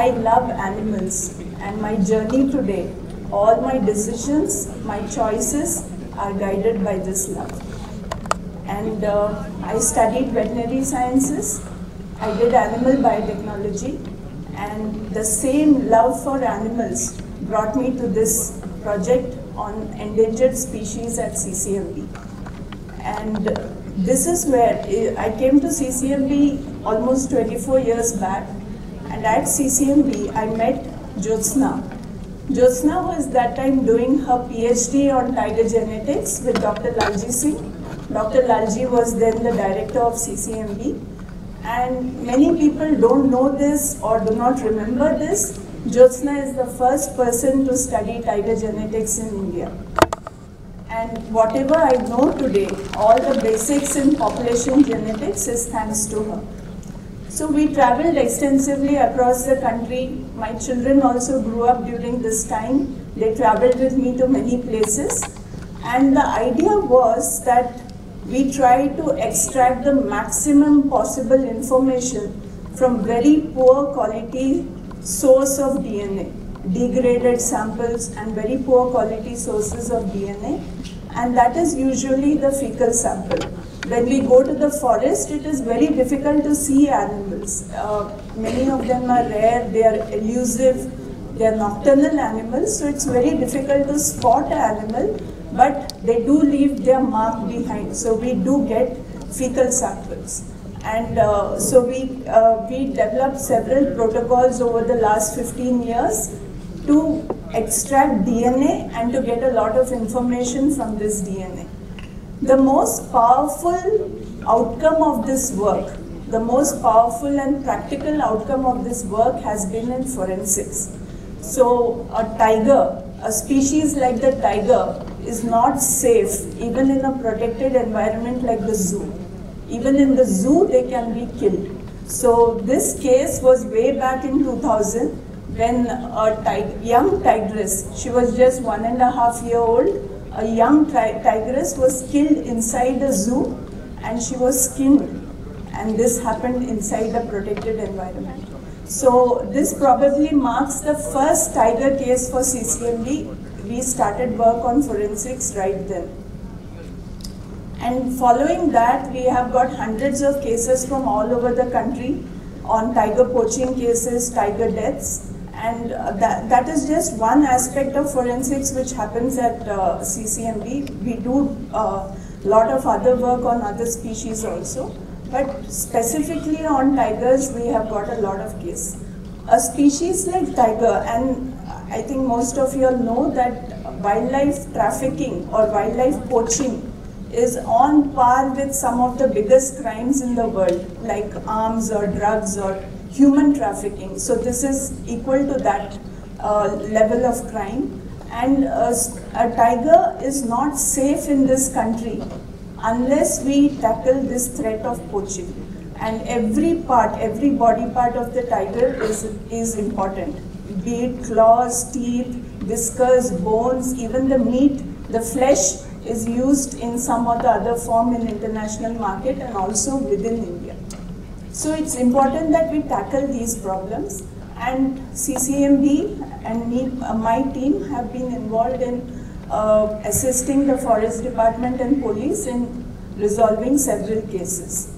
I love animals, and my journey today, all my decisions, my choices are guided by this love. And I studied veterinary sciences, I did animal biotechnology, and the same love for animals brought me to this project on endangered species at CCMB. And this is where I came to CCMB almost 24 years back, and at CCMB I met Jyotsna. Jyotsna was that time doing her PhD on tiger genetics with Dr. Lalji Singh. Dr. Lalji was then the director of CCMB, and many people don't know this or do not remember this. Jyotsna is the first person to study tiger genetics in India. And whatever I know today, all the basics in population genetics is thanks to her. So we traveled extensively across the country. My children also grew up during this time. They traveled with me to many places. And the idea was that we try to extract the maximum possible information from very poor quality source of DNA, degraded samples and very poor quality sources of DNA, and that is usually the fecal sample. When we go to the forest, it is very difficult to see animals. Many of them are rare, they are elusive, they are nocturnal animals, so it's very difficult to spot an animal, but they do leave their mark behind, so we do get fecal samples. And so we developed several protocols over the last 15 years to extract DNA and to get a lot of information from this DNA. The most powerful outcome of this work, the most powerful and practical outcome of this work has been in forensics. So a tiger, a species like the tiger, is not safe even in a protected environment like the zoo. Even in the zoo, they can be killed. So this case was way back in 2000 when a young tigress, she was just 1.5 years old, a young tigress was killed inside the zoo and she was skinned. And this happened inside a protected environment. So this probably marks the first tiger case for CCMB. We started work on forensics right then. And following that, we have got hundreds of cases from all over the country on tiger poaching cases, tiger deaths, and that is just one aspect of forensics which happens at CCMB. We do a lot of other work on other species also, but specifically on tigers, we have got a lot of cases. A species like tiger, and I think most of you all know that wildlife trafficking or wildlife poaching is on par with some of the biggest crimes in the world, like arms or drugs or human trafficking. So this is equal to that level of crime. And a tiger is not safe in this country unless we tackle this threat of poaching. And every part, every body part of the tiger is important, be it claws, teeth, whiskers, bones, even the meat, the flesh, is used in some or the other form in international market and also within India. So it's important that we tackle these problems, and CCMB and me, my team have been involved in assisting the Forest Department and police in resolving several cases.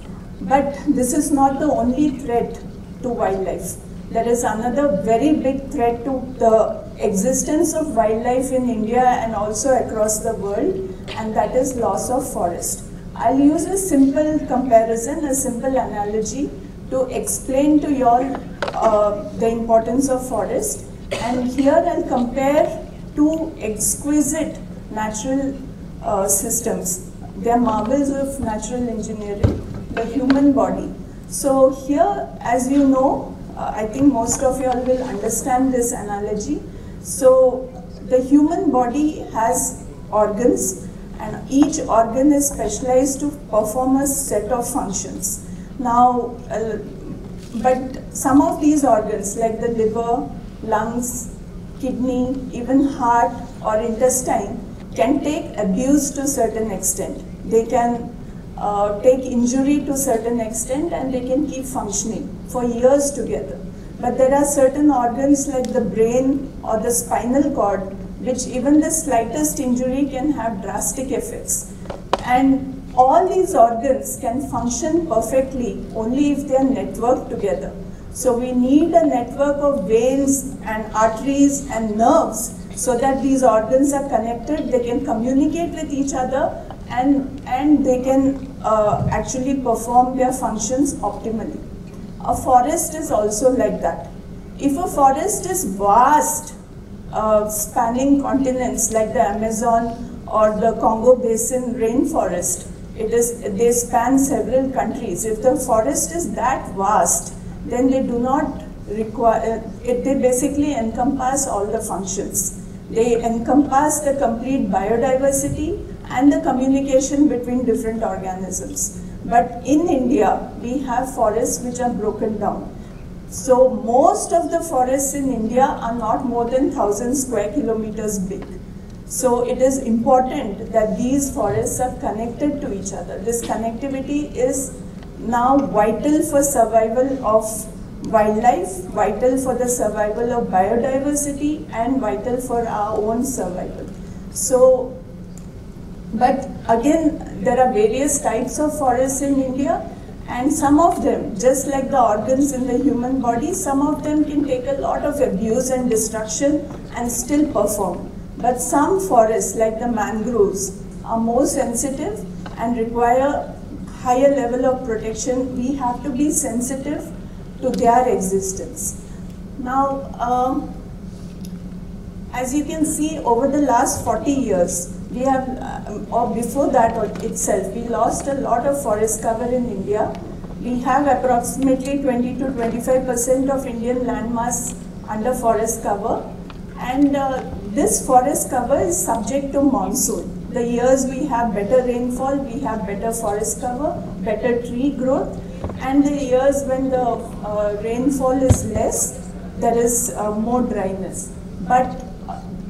But this is not the only threat to wildlife. There is another very big threat to the existence of wildlife in India and also across the world, and that is loss of forest. I'll use a simple comparison, a simple analogy to explain to you all the importance of forest. And here I'll compare two exquisite natural systems. They're marvels of natural engineering, the human body. So here, as you know, I think most of you all will understand this analogy. So the human body has organs, and each organ is specialized to perform a set of functions. Now, but some of these organs like the liver, lungs, kidney, even heart or intestine can take abuse to a certain extent. They can take injury to a certain extent and they can keep functioning for years together. But there are certain organs like the brain or the spinal cord, which even the slightest injury can have drastic effects. And all these organs can function perfectly only if they are networked together. So we need a network of veins and arteries and nerves so that these organs are connected, they can communicate with each other, and they can actually perform their functions optimally. A forest is also like that. If a forest is vast, spanning continents like the Amazon or the Congo Basin rainforest, they span several countries. If the forest is that vast, then they do not require, they basically encompass all the functions. They encompass the complete biodiversity and the communication between different organisms. But in India, we have forests which are broken down. So most of the forests in India are not more than 1,000 square kilometers big. So it is important that these forests are connected to each other. This connectivity is now vital for survival of wildlife, vital for the survival of biodiversity, and vital for our own survival. So, but again, there are various types of forests in India, and some of them, just like the organs in the human body, some of them can take a lot of abuse and destruction and still perform. But some forests, like the mangroves, are more sensitive and require higher level of protection. We have to be sensitive to their existence. Now, as you can see, over the last 40 years, we have, or before that itself, we lost a lot of forest cover in India. We have approximately 20 to 25% of Indian landmass under forest cover. And this forest cover is subject to monsoon. The years we have better rainfall, we have better forest cover, better tree growth. And the years when the rainfall is less, there is more dryness. But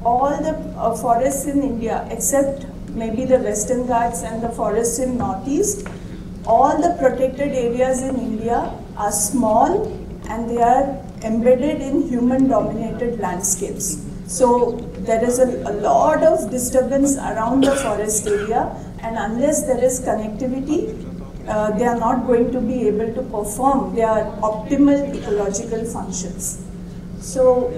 all the forests in India, except maybe the Western Ghats and the forests in Northeast, all the protected areas in India are small and they are embedded in human-dominated landscapes. So there is a lot of disturbance around the forest area, and unless there is connectivity, they are not going to be able to perform their optimal ecological functions. So,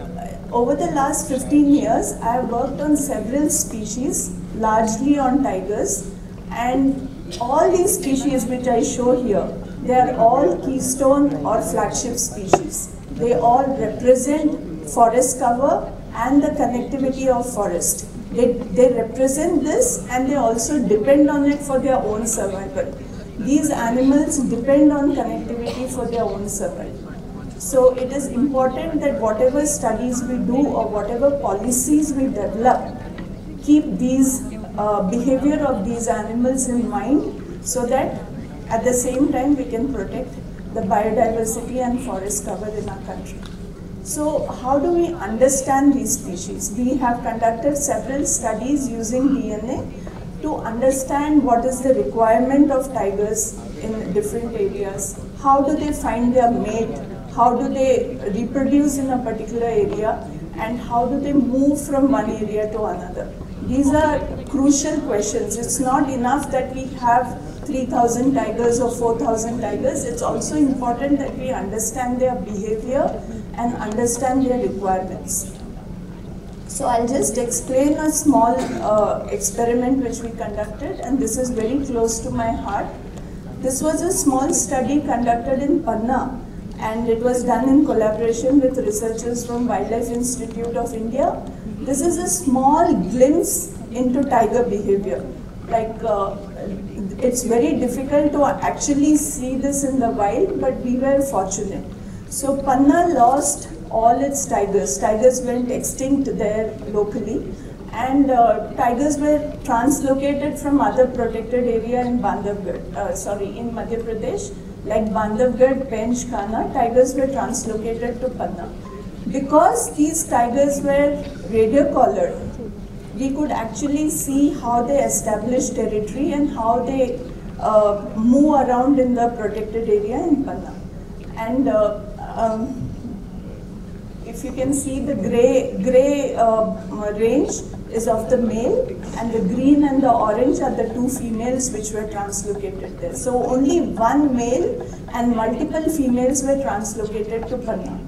over the last 15 years, I have worked on several species, largely on tigers, and all these species which I show here, they are all keystone or flagship species. They all represent forest cover and the connectivity of forest. They represent this, and they also depend on it for their own survival. These animals depend on connectivity for their own survival. So it is important that whatever studies we do or whatever policies we develop, keep these behavior of these animals in mind so that at the same time we can protect the biodiversity and forest cover in our country. So how do we understand these species? We have conducted several studies using DNA to understand what is the requirement of tigers in different areas, how do they find their mate, how do they reproduce in a particular area, and how do they move from one area to another. These are crucial questions. It's not enough that we have 3,000 tigers or 4,000 tigers. It's also important that we understand their behavior and understand their requirements. So I'll just explain a small experiment which we conducted, and this is very close to my heart. This was a small study conducted in Panna, and it was done in collaboration with researchers from Wildlife Institute of India. This is a small glimpse into tiger behavior. Like, it's very difficult to actually see this in the wild, but we were fortunate. So Panna lost all its tigers. Tigers went extinct there locally, and tigers were translocated from other protected area in Bandhavgarh, in Madhya Pradesh. Like Bandhavgarh, Pench, Khanna, tigers were translocated to Panna. Because these tigers were radio collared, we could actually see how they establish territory and how they move around in the protected area in Panna. And If you can see, the gray range is of the male, and the green and the orange are the two females which were translocated there. So only one male and multiple females were translocated to Panna.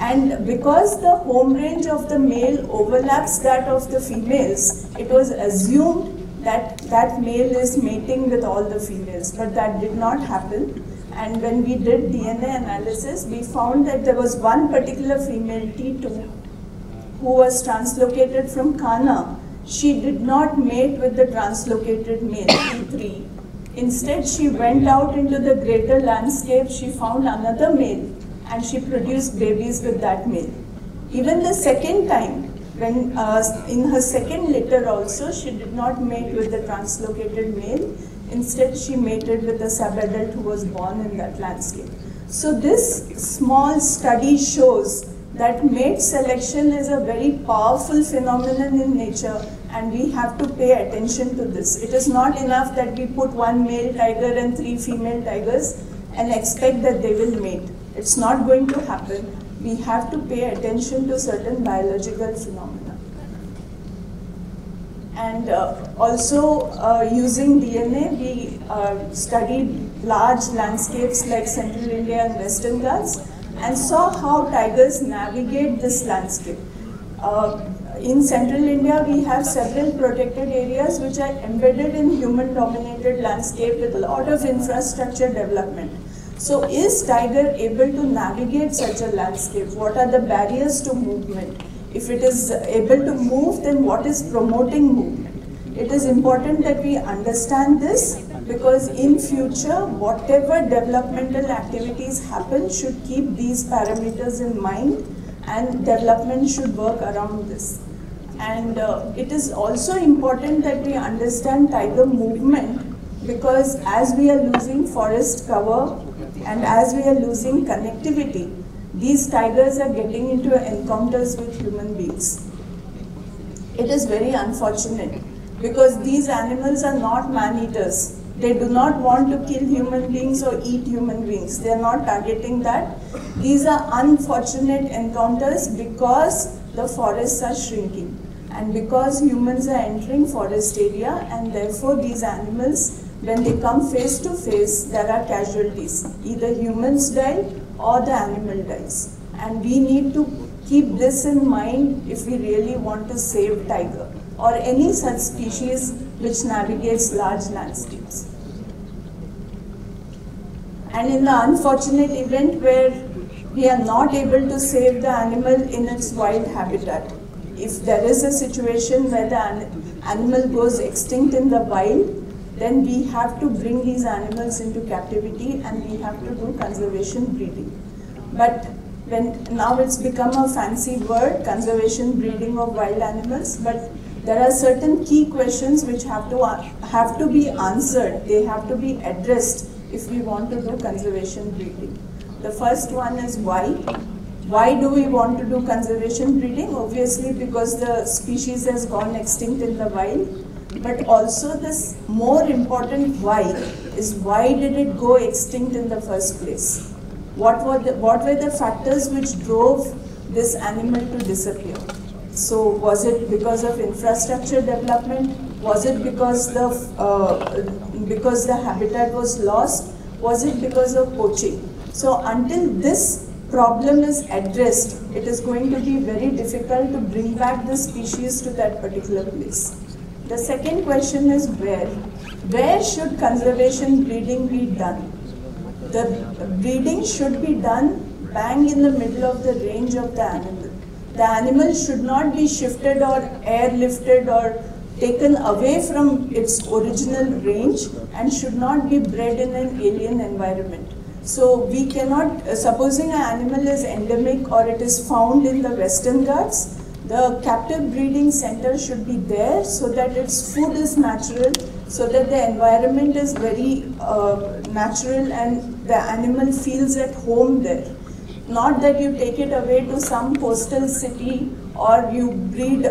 And because the home range of the male overlaps that of the females, it was assumed that that male is mating with all the females, but that did not happen. And when we did DNA analysis, we found that there was one particular female, T2, who was translocated from Khanna. She did not mate with the translocated male, T3. Instead, she went out into the greater landscape, she found another male, and she produced babies with that male. Even the second time, when in her second litter also, she did not mate with the translocated male. Instead, she mated with a sub-adult who was born in that landscape. So this small study shows that mate selection is a very powerful phenomenon in nature, and we have to pay attention to this. It is not enough that we put one male tiger and three female tigers and expect that they will mate. It's not going to happen. We have to pay attention to certain biological phenomena. And also using DNA, we studied large landscapes like Central India and Western Ghats and saw how tigers navigate this landscape. In Central India, we have several protected areas which are embedded in human-dominated landscape with a lot of infrastructure development. So is tiger able to navigate such a landscape? What are the barriers to movement? If it is able to move, then what is promoting movement? It is important that we understand this, because in future, whatever developmental activities happen should keep these parameters in mind, and development should work around this. And it is also important that we understand tiger movement, because as we are losing forest cover and as we are losing connectivity, these tigers are getting into encounters with human beings. It is very unfortunate because these animals are not man-eaters. They do not want to kill human beings or eat human beings. They are not targeting that. These are unfortunate encounters because the forests are shrinking and because humans are entering forest area, and therefore these animals, when they come face to face, there are casualties. Either humans die or the animal dies. And we need to keep this in mind if we really want to save tiger or any such species which navigates large landscapes. And in the unfortunate event where we are not able to save the animal in its wild habitat, if there is a situation where the animal goes extinct in the wild, then we have to bring these animals into captivity and we have to do conservation breeding. But now it's become a fancy word, conservation breeding of wild animals, but there are certain key questions which have to be answered. They have to be addressed if we want to do conservation breeding. The first one is why. Why do we want to do conservation breeding? Obviously because the species has gone extinct in the wild. But also this more important why is, why did it go extinct in the first place? What were the factors which drove this animal to disappear? So was it because of infrastructure development? Was it because the habitat was lost? Was it because of poaching? So until this problem is addressed, it is going to be very difficult to bring back the species to that particular place. The second question is where. Where should conservation breeding be done? The breeding should be done bang in the middle of the range of the animal. The animal should not be shifted or airlifted or taken away from its original range and should not be bred in an alien environment. So we cannot, supposing an animal is endemic or it is found in the Western Ghats, the captive breeding center should be there so that its food is natural, so that the environment is very natural and the animal feels at home there. Not that you take it away to some coastal city or you breed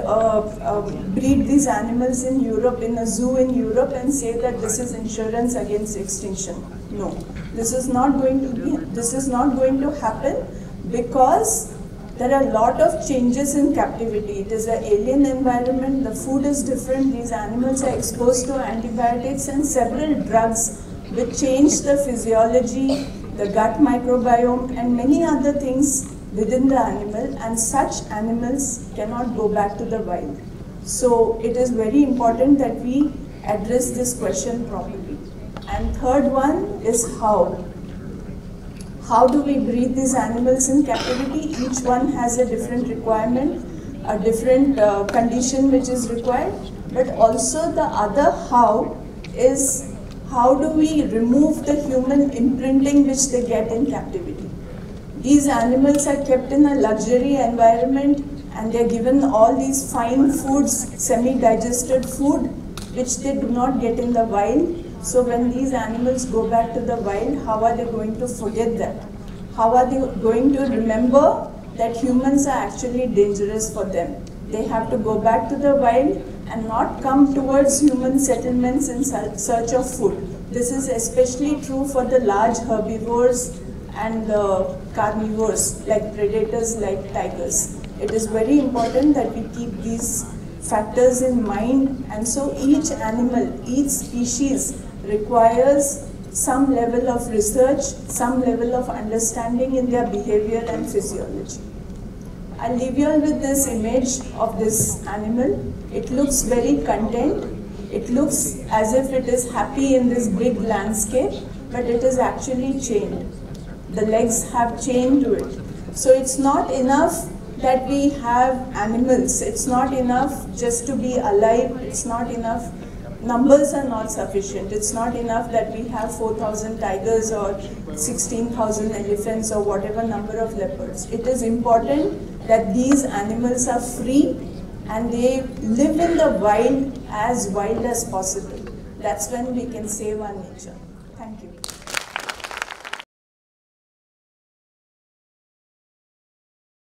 these animals in Europe, in a zoo in Europe, and say that this is insurance against extinction. No, this is not going to happen because There are a lot of changes in captivity. It is an alien environment, the food is different, these animals are exposed to antibiotics and several drugs which change the physiology, the gut microbiome and many other things within the animal, and such animals cannot go back to the wild. So it is very important that we address this question properly. And third one is how. How do we breed these animals in captivity? Each one has a different requirement, a different condition which is required, but also the other how is how do we remove the human imprinting which they get in captivity. These animals are kept in a luxury environment and they are given all these fine foods, semi-digested food, which they do not get in the wild. So when these animals go back to the wild, how are they going to forget that? How are they going to remember that humans are actually dangerous for them? They have to go back to the wild and not come towards human settlements in search of food. This is especially true for the large herbivores and the carnivores, like predators, like tigers. It is very important that we keep these factors in mind, and so each animal, each species requires some level of research, some level of understanding in their behavior and physiology. I'll leave you all with this image of this animal. It looks very content, it looks as if it is happy in this big landscape, but it is actually chained. The legs have chain to it. So it's not enough that we have animals, it's not enough just to be alive, it's not enough. Numbers are not sufficient. It's not enough that we have 4,000 tigers or 16,000 elephants or whatever number of leopards. It is important that these animals are free and they live in the wild as possible. That's when we can save our nature. Thank you.